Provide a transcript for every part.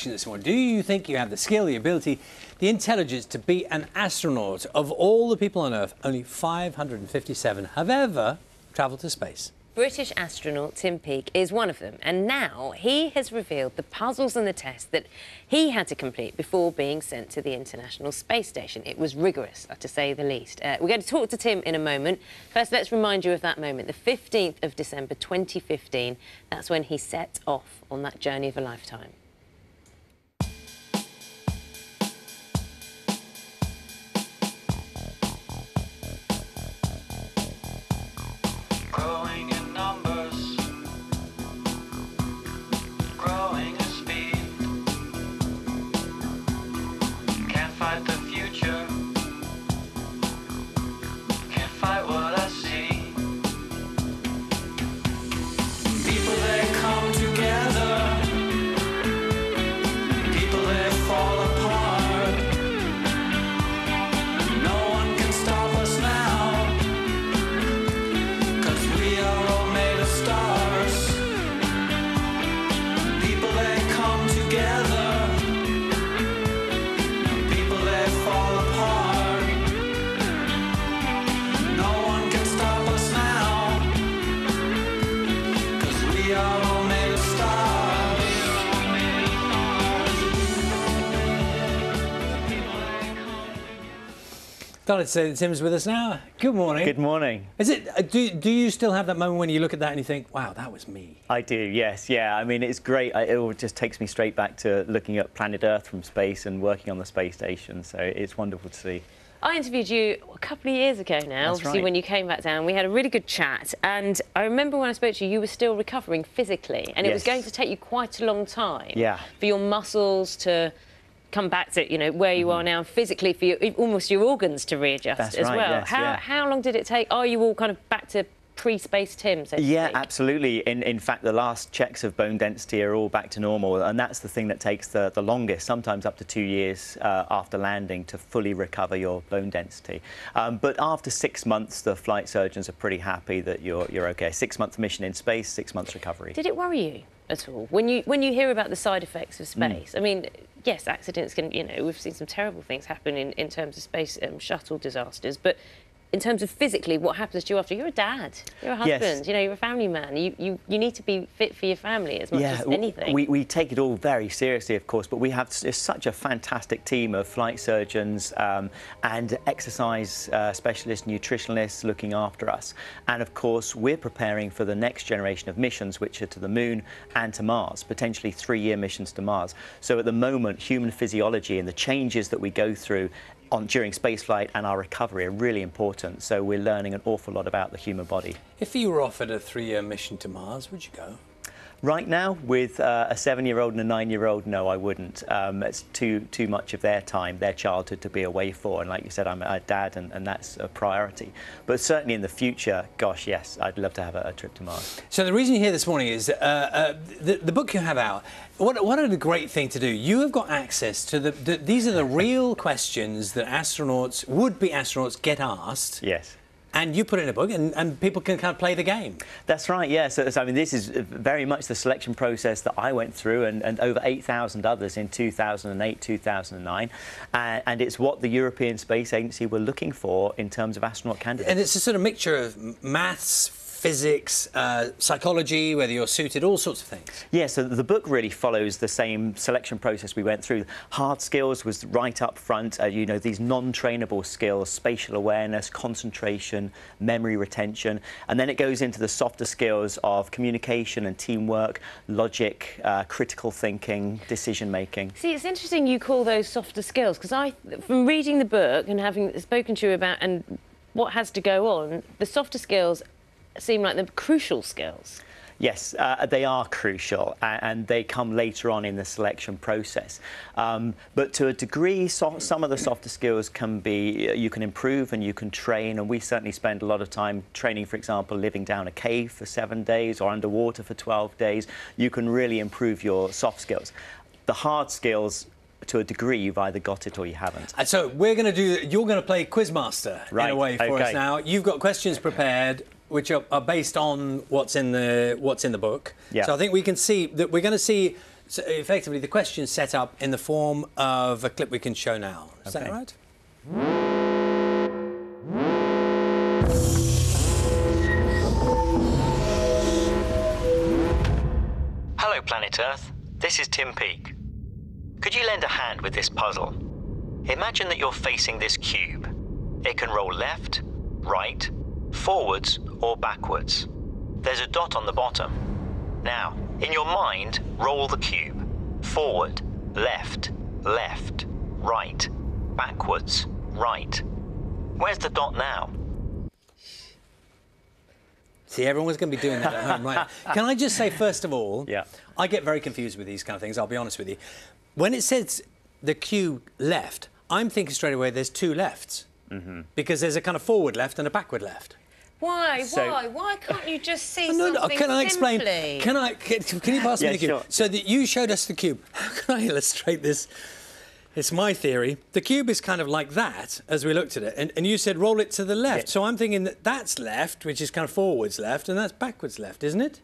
question this morning. Do you think you have the skill, the ability, the intelligence to be an astronaut? Of all the people on Earth, only 557 have ever travelled to space. British astronaut Tim Peake is one of them, and now he has revealed the puzzles and the tests that he had to complete before being sent to the International Space Station. It was rigorous, to say the least. We're going to talk to Tim in a moment. First, let's remind you of that moment, the 15th of December 2015. That's when he set off on that journey of a lifetime. Delighted to say that Tim's with us now. Good morning. Good morning. Is it? Do you still have that moment when you look at that and you think, wow, that was me? I do, yes, yeah. I mean, it's great. It all just takes me straight back to looking at planet Earth from space and working on the space station, so it's wonderful to see. I interviewed you a couple of years ago now, that's obviously right. When you came back down. We had a really good chat, and I remember when I spoke to you, you were still recovering physically, and it was going to take you quite a long time for your muscles to come back to, you know, where you are now, physically, for your, almost your organs to readjust as well. Yes, how long did it take? Are you all kind of back to pre-space Tim, so to speak? Absolutely. In fact, the last checks of bone density are all back to normal, and that's the thing that takes the longest, sometimes up to 2 years after landing, to fully recover your bone density. But after 6 months, the flight surgeons are pretty happy that you're OK. 6 months mission in space, 6 months recovery. Did it worry you at all when you hear about the side effects of space? I mean, yes, accidents can, you know, we've seen some terrible things happen in terms of space shuttle disasters, but in terms of physically, what happens to you after? You're a dad, you're a husband, you know, you're a family man. You need to be fit for your family as much as anything. We take it all very seriously, of course, but we have such a fantastic team of flight surgeons and exercise specialists, nutritionists looking after us. And, of course, we're preparing for the next generation of missions, which are to the Moon and to Mars, potentially 3-year missions to Mars. So at the moment, human physiology and the changes that we go through during spaceflight and our recovery are really important, so we're learning an awful lot about the human body. If you were offered a 3-year mission to Mars, would you go? Right now, with a 7-year-old and a 9-year-old, no, I wouldn't. It's too much of their time, their childhood, to be away for. And like you said, I'm a dad, and that's a priority. But certainly in the future, gosh, yes, I'd love to have a trip to Mars. So the reason you're here this morning is the book you have out. What a great thing to do. You have got access to these are the real questions that astronauts, would-be astronauts, get asked. Yes. And you put it in a book, and people can kind of play the game. That's right, yes. Yeah. So, I mean, this is very much the selection process that I went through, and over 8,000 others in 2008, 2009. And it's what the European Space Agency were looking for in terms of astronaut candidates. And it's a sort of mixture of maths, physics, psychology, whether you're suited, all sorts of things. Yeah, so the book really follows the same selection process we went through. Hard skills was right up front, you know, these non-trainable skills, spatial awareness, concentration, memory retention, and then it goes into the softer skills of communication and teamwork, logic, critical thinking, decision-making. See, it's interesting you call those softer skills, because from reading the book and having spoken to you about and what has to go on, the softer skills seem like the crucial skills. Yes, they are crucial, and they come later on in the selection process. But to a degree, some of the softer skills can be, you can improve and you can train, and we certainly spend a lot of time training, for example, living down a cave for 7 days or underwater for 12 days. You can really improve your soft skills. The hard skills, to a degree, you've either got it or you haven't. And so we're going to do, you're going to play Quizmaster in a way for us now. You've got questions prepared, which are based on what's in the book. So I think we can see that we're going to see So effectively, the question is set up in the form of a clip we can show now. Is that right? Hello, planet Earth. This is Tim Peake. Could you lend a hand with this puzzle? Imagine that you're facing this cube. It can roll left, right, forwards, or backwards. There's a dot on the bottom. Now, in your mind, roll the cube. Forward, left, right, backwards, right. Where's the dot now? See, everyone's going to be doing that at home, right? Can I just say, first of all, I get very confused with these kind of things, I'll be honest with you. When it says the cube left, I'm thinking straight away there's two lefts, because there's a kind of forward left and a backward left. Why? So, why can't you just see something can I simply? Explain? Can you pass me the cube? Sure. So that you showed us the cube. How can I illustrate this? It's my theory. The cube is kind of like that as we looked at it, and you said roll it to the left. So I'm thinking that that's left, which is kind of forwards left, and that's backwards left, isn't it?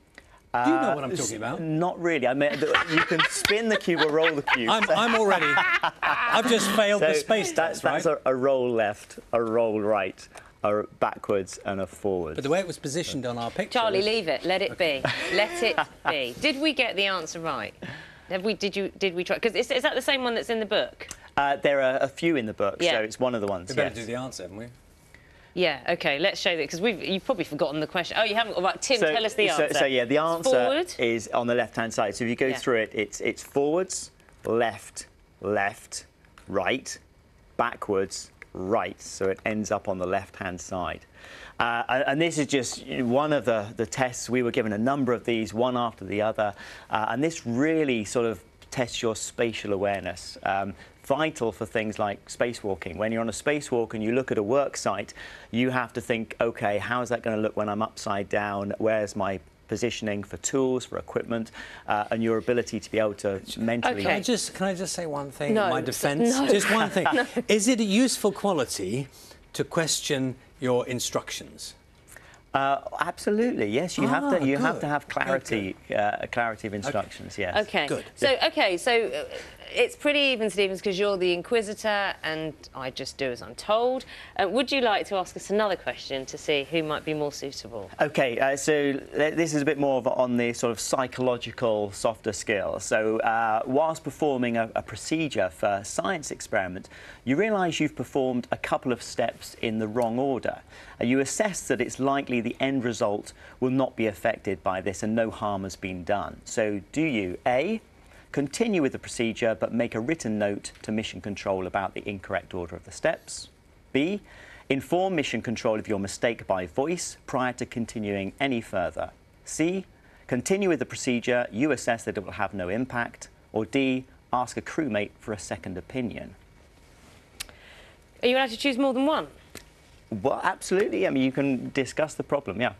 Do you know what I'm talking about? Not really. I mean, you can spin the cube or roll the cube. I'm already... I've just failed the space test, right? That's a roll left, a roll right, a backwards and a forward. But the way it was positioned on our picture... Charlie, leave it. Let it be. Let it be. Did we get the answer right? Did we try? Because is that the same one that's in the book? There are a few in the book, so it's one of the ones. We better do the answer, haven't we? Yeah, OK, let's show that, because you've probably forgotten the question. Oh, you haven't? All right, Tim, tell us the answer. So, yeah, the answer is on the left-hand side. So if you go through it, it's forwards, left, right, backwards, right. So it ends up on the left-hand side. And this is just one of the tests. We were given a number of these, one after the other. And this really sort of tests your spatial awareness. Vital for things like spacewalking. When you're on a spacewalk and you look at a work site, you have to think, OK, how is that going to look when I'm upside down? Where's my positioning for tools, for equipment, and your ability to be able to mentally... Okay. Can I just say one thing in my defence? Just one thing. Is it a useful quality to question your instructions? Absolutely, yes. You have to. You have to have clarity, clarity of instructions. Okay. Yes. Okay. Good. So, okay. So, it's pretty even, Stevens, because you're the inquisitor, and I just do as I'm told. Would you like to ask us another question to see who might be more suitable? Okay. So, this is a bit more of on the sort of psychological, softer skill. So, whilst performing a procedure for a science experiment, you realise you've performed a couple of steps in the wrong order. You assess that it's likely the end result will not be affected by this and no harm has been done. So do you A, continue with the procedure but make a written note to mission control about the incorrect order of the steps? B, inform mission control of your mistake by voice prior to continuing any further? C, continue with the procedure, you assess that it will have no impact? Or D, ask a crewmate for a second opinion? Are you allowed to choose more than one? Well, absolutely. I mean, you can discuss the problem, yeah.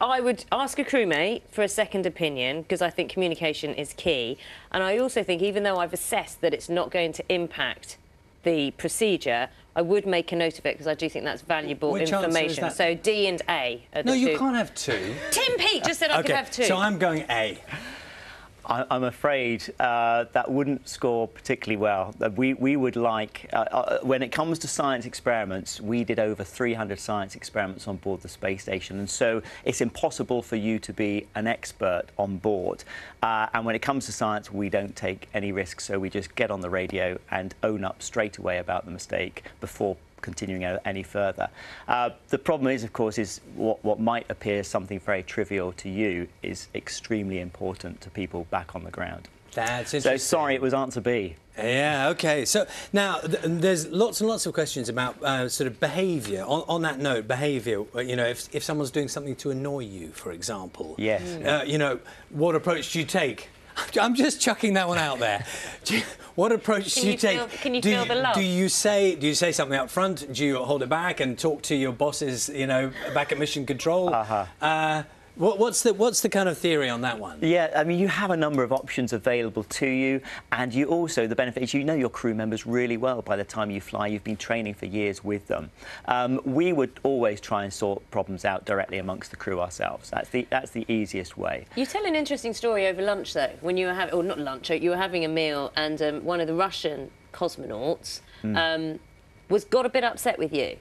I would ask a crewmate for a second opinion, because I think communication is key. And I also think, even though I've assessed that it's not going to impact the procedure, I would make a note of it, because I do think that's valuable information. So D and A are the two. No, you can't have two. Tim Peake just said I could have two. So I'm going A. I'm afraid that wouldn't score particularly well. We would like... when it comes to science experiments, we did over 300 science experiments on board the space station, and so it's impossible for you to be an expert on board. And when it comes to science, we don't take any risks, so we just get on the radio and own up straight away about the mistake before continuing any further. The problem is, of course, is what might appear something very trivial to you is extremely important to people back on the ground. That's interesting. So, sorry, it was answer B. Yeah, OK. So, now, there's lots and lots of questions about sort of behaviour. On that note, behaviour, you know, if someone's doing something to annoy you, for example. Yes. You know, what approach do you take? I'm just chucking that one out there. What approach do you take? Can you feel the love? Do you say something up front? Do you hold it back and talk to your bosses, you know, back at Mission Control? What's the kind of theory on that one? Yeah, I mean, you have a number of options available to you, and you also, the benefit is you know your crew members really well by the time you fly. You've been training for years with them. We would always try and sort problems out directly amongst the crew ourselves. That's the easiest way. You tell an interesting story over lunch, though, when you were having, or not lunch, you were having a meal, and one of the Russian cosmonauts got a bit upset with you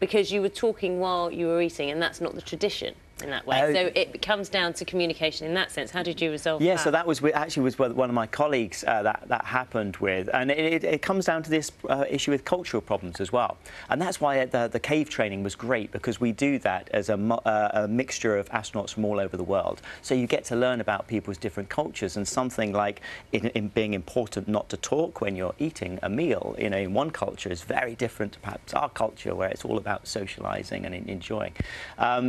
because you were talking while you were eating, and that's not the tradition in that way. So it comes down to communication in that sense. How did you resolve that? Yeah, so that was actually one of my colleagues that happened with. And it comes down to this issue with cultural problems as well. And that's why the cave training was great, because we do that as a mixture of astronauts from all over the world. So you get to learn about people's different cultures, and something like in being important not to talk when you're eating a meal, you know, in one culture is very different to perhaps our culture, where it's all about socialising and enjoying.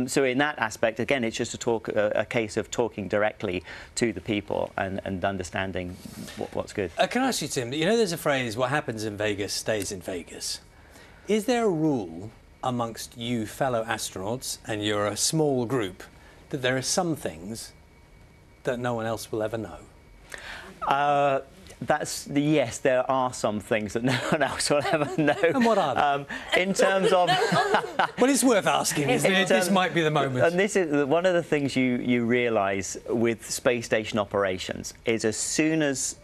So in that aspect, again, it's just a case of talking directly to the people and understanding what's good. Can I ask you, Tim, you know there's a phrase, what happens in Vegas stays in Vegas. Is there a rule amongst you fellow astronauts, and you're a small group, that there are some things that no one else will ever know? Yes, there are some things that no one else will ever know. And what are they? In terms of... Well, it's worth asking, isn't it? This might be the moment. And this is one of the things you realise with space station operations, is as soon as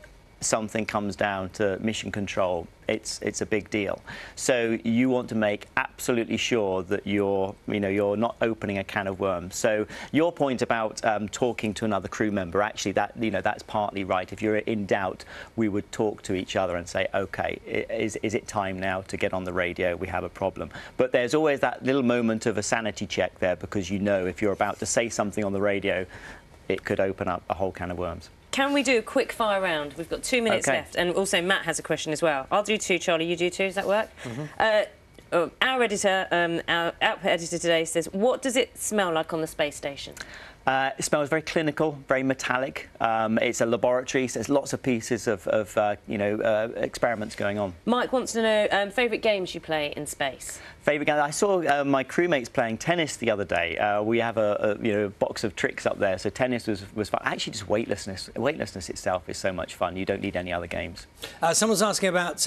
something comes down to mission control, it's a big deal. So you want to make absolutely sure that you're not opening a can of worms. So your point about talking to another crew member, actually that's partly right. If you're in doubt, we would talk to each other and say, okay, is it time now to get on the radio? We have a problem. But there's always that little moment of a sanity check there, because you know if you're about to say something on the radio, it could open up a whole can of worms. Can we do a quick fire round? We've got 2 minutes left, and also Matt has a question as well. I'll do two, Charlie, you do two. Does that work? Mm-hmm. Our editor, our output editor today says, what does it smell like on the space station? It smells very clinical, very metallic. It's a laboratory, so there's lots of pieces of experiments going on. Mike wants to know favourite games you play in space. Favourite game? I saw my crewmates playing tennis the other day. We have a box of tricks up there, so tennis was fun. Actually, just weightlessness itself is so much fun. You don't need any other games. Someone's asking about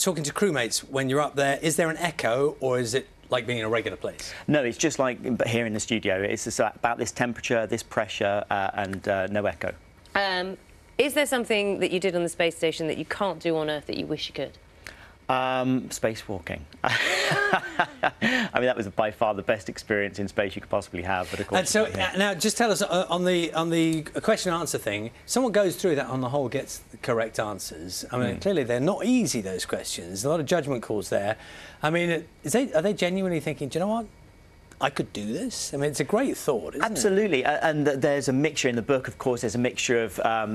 talking to crewmates when you're up there. Is there an echo, or is it like being in a regular place? No, it's just like here in the studio. It's just about this temperature, this pressure, and no echo. Is there something that you did on the space station that you can't do on Earth that you wish you could? Spacewalking. I mean, that was by far the best experience in space you could possibly have. But of course. And so now, just tell us on the question and answer thing. Someone goes through that on the whole, gets the correct answers. I mean, clearly they're not easy, those questions. A lot of judgment calls there. I mean, are they genuinely thinking, do you know what? I could do this? I mean, it's a great thought, isn't it? Absolutely, and there's a mixture in the book, of course. There's a mixture of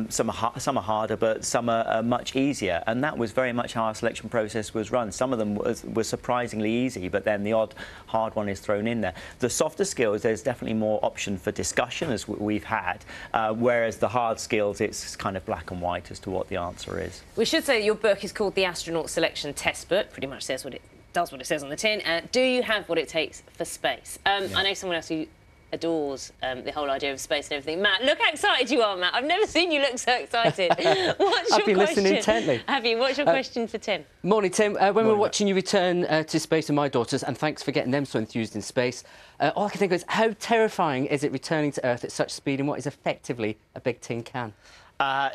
some are harder, but some are much easier, and that was very much how our selection process was run. Some of them were surprisingly easy, but then the odd hard one is thrown in there. The softer skills, there's definitely more option for discussion, as we've had, whereas the hard skills, it's kind of black and white as to what the answer is. We should say your book is called The Astronaut Selection Test Book, pretty much says what it says on the tin. Do you have what it takes for space? I know someone else who adores the whole idea of space and everything. Matt, look how excited you are, Matt. I've never seen you look so excited. What's your question for Tim? Morning, Tim. When we were watching you return to space with my daughters, and thanks for getting them so enthused in space, all I can think of is, how terrifying is it returning to Earth at such speed in what is effectively a big tin can?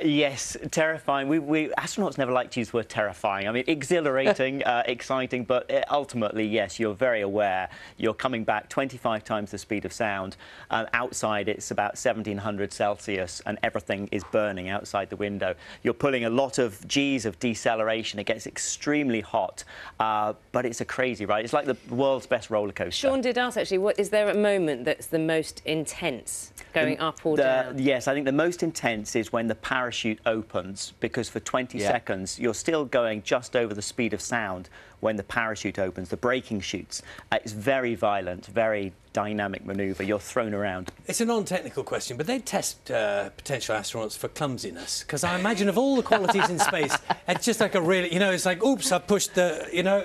Yes, terrifying. We astronauts never like to use the word terrifying. I mean, exhilarating, exciting, but ultimately, yes, you're very aware. You're coming back 25 times the speed of sound. Outside, it's about 1700 Celsius, and everything is burning outside the window. You're pulling a lot of Gs of deceleration. It gets extremely hot, but it's a crazy ride. It's like the world's best roller coaster. Sean did ask, actually, what is there a moment that's the most intense going up or down? Yes, I think the most intense is when the parachute opens, because for 20 seconds you're still going just over the speed of sound when the parachute opens, the braking chutes. It's very violent, very dynamic manoeuvre? You're thrown around. It's a non-technical question, but they test potential astronauts for clumsiness, because I imagine of all the qualities in space, it's just like a really, you know, it's like, oops, I pushed the, you know.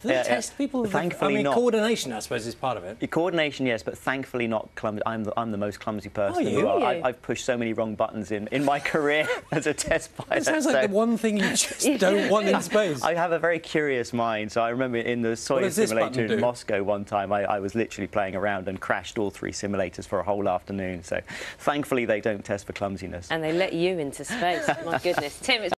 Do they test people? Thankfully, I mean, not. Coordination, I suppose, is part of it. Coordination, yes, but thankfully not clumsy. I'm the most clumsy person in the world. I've pushed so many wrong buttons in my career as a test pilot. It sounds like the one thing you just don't want in space. I have a very curious mind, so I remember in the Soyuz simulator in Moscow one time, I was literally playing around and crashed all three simulators for a whole afternoon. So thankfully, they don't test for clumsiness. And they let you into space. My goodness, Tim. It's